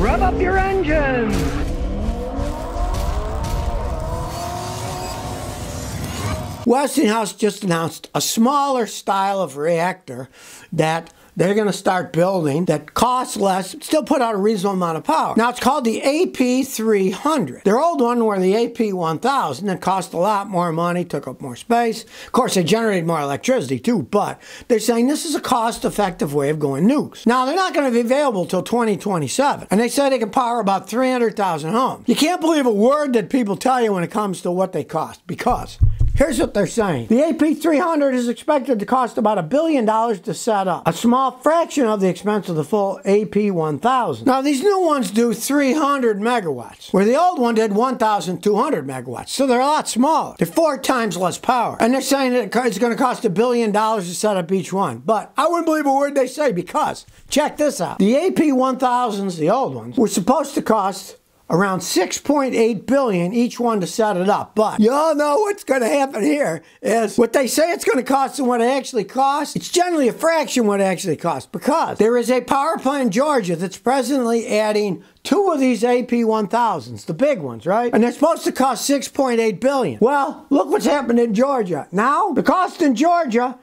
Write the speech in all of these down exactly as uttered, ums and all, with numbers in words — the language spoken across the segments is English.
Rev up your engines! Westinghouse just announced a smaller style of reactor that they're going to start building that costs less, still put out a reasonable amount of power. Now, it's called the A P three hundred. Their old one were the A P one thousand that cost a lot more money, took up more space. Of course, they generated more electricity too, but they're saying this is a cost-effective way of going nukes. Now, they're not going to be available till twenty twenty-seven, and they say they can power about three hundred thousand homes. You can't believe a word that people tell you when it comes to what they cost, because here's what they're saying. The A P three hundred is expected to cost about a billion dollars to set up, a small fraction of the expense of the full A P one thousand. Now, these new ones do three hundred megawatts, where the old one did one thousand two hundred megawatts, so they're a lot smaller. They're four times less power. And they're saying that it's going to cost a billion dollars to set up each one. But I wouldn't believe a word they say, because check this out. The A P one thousands, the old ones, were supposed to cost around six point eight billion dollars each one to set it up. But you all know what's going to happen here is what they say it's going to cost and what it actually costs, it's generally a fraction what it actually costs, because there is a power plant in Georgia that's presently adding two of these A P one thousands, the big ones, right? And they're supposed to cost six point eight billion dollars. Well, look what's happened in Georgia. Now, the cost in Georgia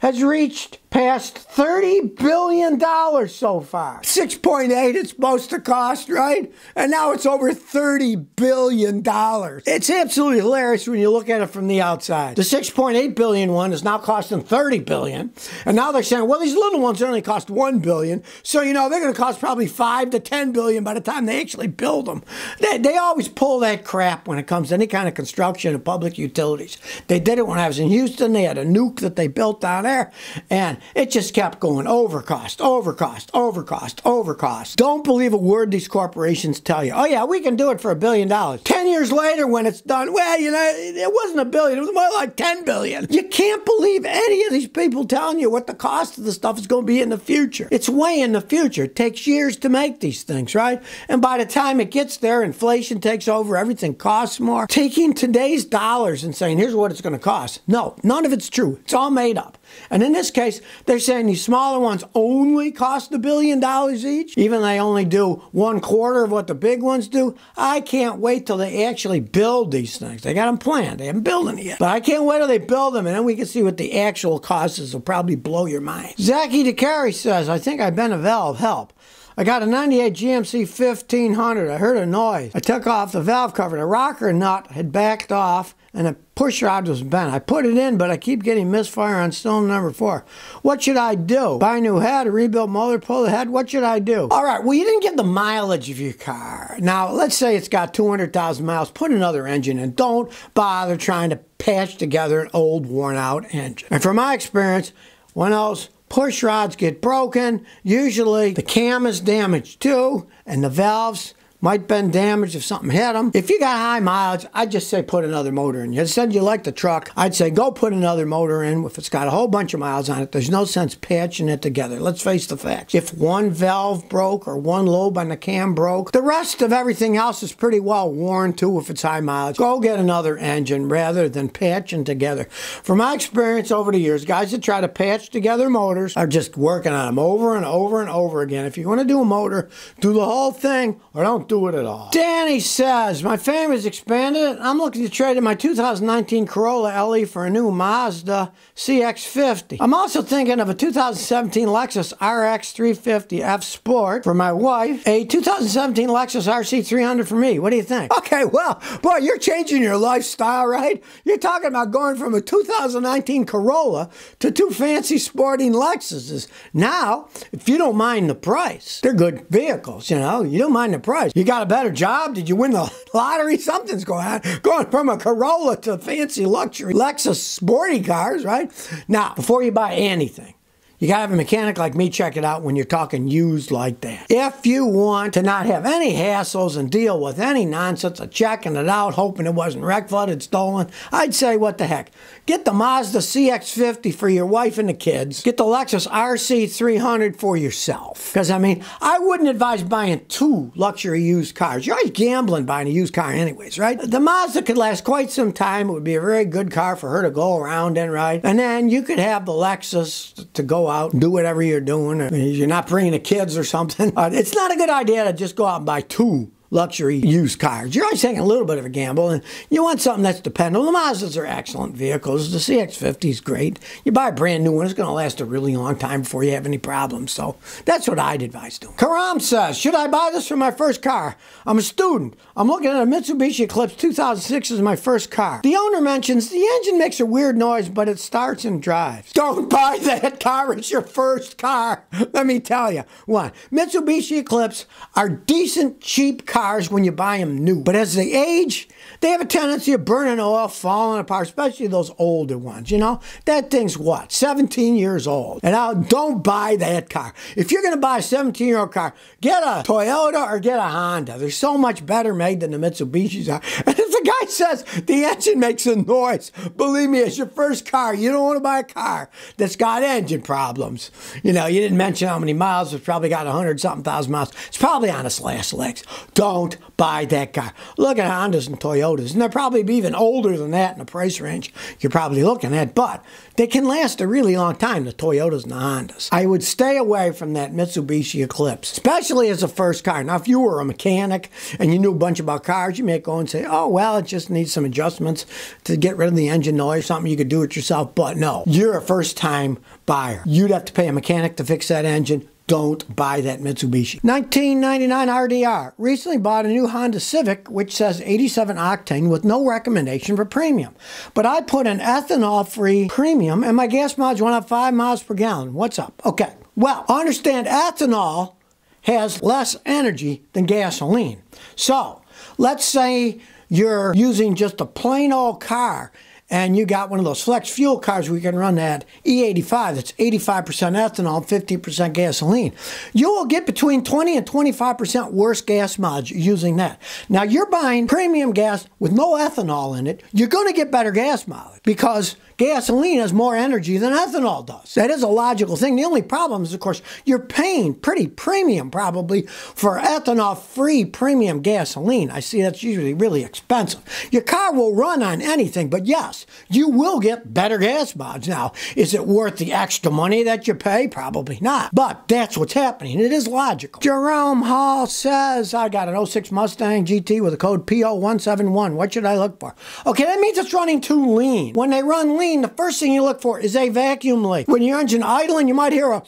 has reached past thirty billion dollars so far. six point eight it's supposed to cost, right? And now it's over thirty billion dollars. It's absolutely hilarious when you look at it from the outside. The six point eight billion dollars one is now costing thirty billion dollars. And now they're saying, well, these little ones only cost one billion dollars. So, you know, they're going to cost probably five to ten billion dollars by the time they actually build them. They, they always pull that crap when it comes to any kind of construction of public utilities. They did it when I was in Houston. They had a nuke that they built down there, and it just kept going overcost, overcost, overcost, overcost. Don't believe a word these corporations tell you. Oh yeah, we can do it for a billion dollars. Ten years later when it's done, well, you know, it wasn't a billion, it was more like ten billion. You can't believe any of these people telling you what the cost of the stuff is going to be in the future. It's way in the future. It takes years to make these things, right? And by the time it gets there, inflation takes over, everything costs more. Taking today's dollars and saying, here's what it's going to cost. No, none of it's true. It's all made up. And in this case, they're saying these smaller ones only cost a billion dollars each. Even they only do one quarter of what the big ones do. I can't wait till they actually build these things. They got them planned. They haven't built them yet. But I can't wait till they build them, and then we can see what the actual cost is. It'll probably blow your mind. Zachy DeCarry says, I think I've been a valve help. I got a ninety-eight G M C fifteen hundred. I heard a noise. I took off the valve cover. The rocker nut had backed off, and a push rod was bent. I put it in, but I keep getting misfire on cylinder number four. What should I do? Buy a new head, rebuild motor, pull the head? What should I do? All right, well, you didn't get the mileage of your car. Now, let's say it's got two hundred thousand miles. Put another engine in. Don't bother trying to patch together an old, worn-out engine. And from my experience, when those push rods get broken, usually the cam is damaged too, and the valves might been damaged if something hit them. If you got high mileage, I'd just say put another motor in. You said you like the truck, I'd say go put another motor in. If it's got a whole bunch of miles on it, there's no sense patching it together. Let's face the facts. If one valve broke or one lobe on the cam broke, the rest of everything else is pretty well worn too if it's high mileage. Go get another engine rather than patching together. From my experience over the years, guys that try to patch together motors are just working on them over and over and over again. If you want to do a motor, do the whole thing or don't do it at all. Danny says, my family's expanded. I'm looking to trade in my two thousand nineteen Corolla L E for a new Mazda C X fifty. I'm also thinking of a two thousand seventeen Lexus R X three fifty F Sport for my wife, a two thousand seventeen Lexus R C three hundred for me. What do you think? Okay, well, boy, you're changing your lifestyle, right? You're talking about going from a two thousand nineteen Corolla to two fancy sporting Lexuses. Now, if you don't mind the price, they're good vehicles, you know. You don't mind the price. You got a better job? Did you win the lottery? Something's going on. Going from a Corolla to fancy luxury Lexus sporty cars, right? Now, before you buy anything, you gotta have a mechanic like me check it out when you're talking used like that. If you want to not have any hassles and deal with any nonsense of checking it out, hoping it wasn't wrecked, flooded, stolen, I'd say what the heck. Get the Mazda C X fifty for your wife and the kids. Get the Lexus R C three hundred for yourself. Because, I mean, I wouldn't advise buying two luxury used cars. You're always gambling buying a used car anyways, right? The Mazda could last quite some time. It would be a very good car for her to go around in, right? And then you could have the Lexus to go go out, do whatever you're doing. You're not bringing the kids or something. Uh, it's not a good idea to just go out and buy two luxury used cars. You're always taking a little bit of a gamble, and you want something that's dependable. The Mazdas are excellent vehicles. The C X fifty is great. You buy a brand new one, it's going to last a really long time before you have any problems. So that's what I'd advise doing. Karam says, should I buy this for my first car? I'm a student. I'm looking at a Mitsubishi Eclipse two thousand six as my first car. The owner mentions the engine makes a weird noise, but it starts and drives. Don't buy that car as your first car. Let me tell you. One, Mitsubishi Eclipse are decent, cheap cars. Cars when you buy them new, but as they age, they have a tendency of burning oil, falling apart, especially those older ones. You know, that thing's what, seventeen years old, and now don't buy that car. If you're going to buy a seventeen year old car, get a Toyota or get a Honda. They're so much better made than the Mitsubishis are. And if the guy says the engine makes a noise, believe me, it's your first car. You don't want to buy a car that's got engine problems. You know, you didn't mention how many miles. It's probably got a hundred something thousand miles. It's probably on its last legs. Don't Don't buy that car. Look at Hondas and Toyotas, and they're probably even older than that in the price range you're probably looking at, but they can last a really long time, the Toyotas and the Hondas. I would stay away from that Mitsubishi Eclipse, especially as a first car. Now, if you were a mechanic and you knew a bunch about cars, you may go and say, oh, well, it just needs some adjustments to get rid of the engine noise, something you could do it yourself, but no, you're a first-time buyer. You'd have to pay a mechanic to fix that engine. Don't buy that Mitsubishi. nineteen ninety-nine R D R. Recently bought a new Honda Civic, which says eighty-seven octane with no recommendation for premium. But I put an ethanol-free premium and my gas mileage went up five miles per gallon. What's up? Okay. Well, understand ethanol has less energy than gasoline. So, let's say you're using just a plain old car and you got one of those flex fuel cars where you can run that E eighty-five that's eighty-five percent ethanol, fifty percent gasoline. You will get between twenty and twenty-five percent worse gas mileage using that. Now, you're buying premium gas with no ethanol in it. You're going to get better gas mileage because gasoline has more energy than ethanol does. That is a logical thing. The only problem is, of course, you're paying pretty premium probably for ethanol-free premium gasoline. I see that's usually really expensive. Your car will run on anything, but yes, you will get better gas mileage. Now, is it worth the extra money that you pay? Probably not. But that's what's happening. It is logical. Jerome Hall says, I got an oh six Mustang G T with a code P zero one seven one. What should I look for? Okay, that means it's running too lean. When they run lean, the first thing you look for is a vacuum leak. When your engine idling, you might hear a,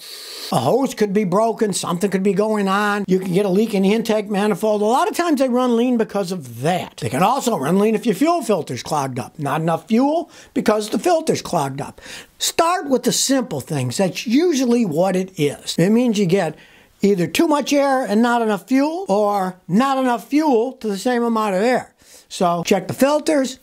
a hose could be broken, something could be going on. You can get a leak in the intake manifold. A lot of times they run lean because of that. They can also run lean if your fuel filter's clogged up. Not enough fuel because the filter's clogged up. Start with the simple things. That's usually what it is. It means you get either too much air and not enough fuel, or not enough fuel to the same amount of air. So check the filters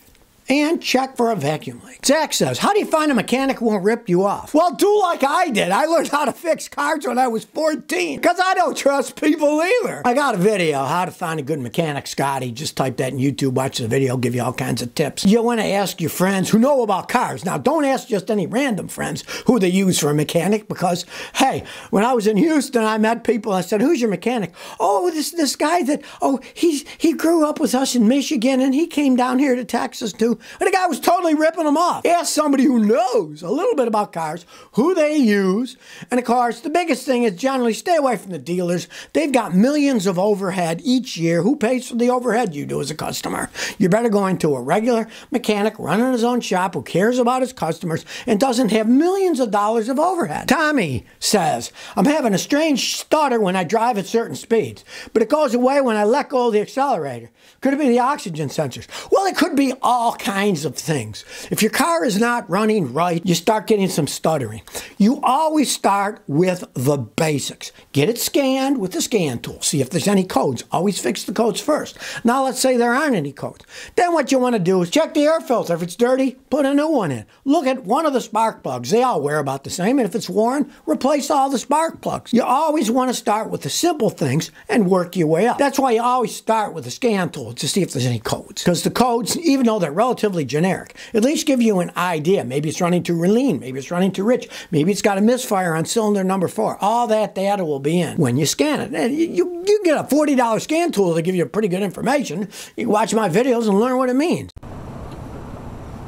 and check for a vacuum leak. Zach says, how do you find a mechanic who won't rip you off? Well, do like I did. I learned how to fix cars when I was fourteen because I don't trust people either. I got a video, how to find a good mechanic, Scotty. Just type that in YouTube, watch the video, give you all kinds of tips. You want to ask your friends who know about cars. Now, don't ask just any random friends who they use for a mechanic because, hey, when I was in Houston, I met people. I said, who's your mechanic? Oh, this this guy that, oh, he's, he grew up with us in Michigan and he came down here to Texas too. And the guy was totally ripping them off. Ask somebody who knows a little bit about cars, who they use, and of course, the biggest thing is generally stay away from the dealers. They've got millions of overhead each year. Who pays for the overhead you do as a customer? You're better going to a regular mechanic running his own shop who cares about his customers and doesn't have millions of dollars of overhead. Tommy says, I'm having a strange stutter when I drive at certain speeds, but it goes away when I let go of the accelerator. Could it be the oxygen sensors? Well, it could be all kinds kinds of things. If your car is not running right, you start getting some stuttering. You always start with the basics. Get it scanned with the scan tool. See if there's any codes. Always fix the codes first. Now let's say there aren't any codes. Then what you want to do is check the air filter. If it's dirty, put a new one in. Look at one of the spark plugs. They all wear about the same, and if it's worn, replace all the spark plugs. You always want to start with the simple things and work your way up. That's why you always start with the scan tool to see if there's any codes. Because the codes, even though they're relative relatively generic, at least give you an idea. Maybe it's running too lean, maybe it's running too rich, maybe it's got a misfire on cylinder number four. All that data will be in when you scan it. And you, you, you get a forty dollar scan tool to give you pretty good information. You watch my videos and learn what it means.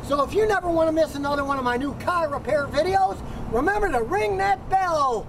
So if you never want to miss another one of my new car repair videos, Remember to ring that bell.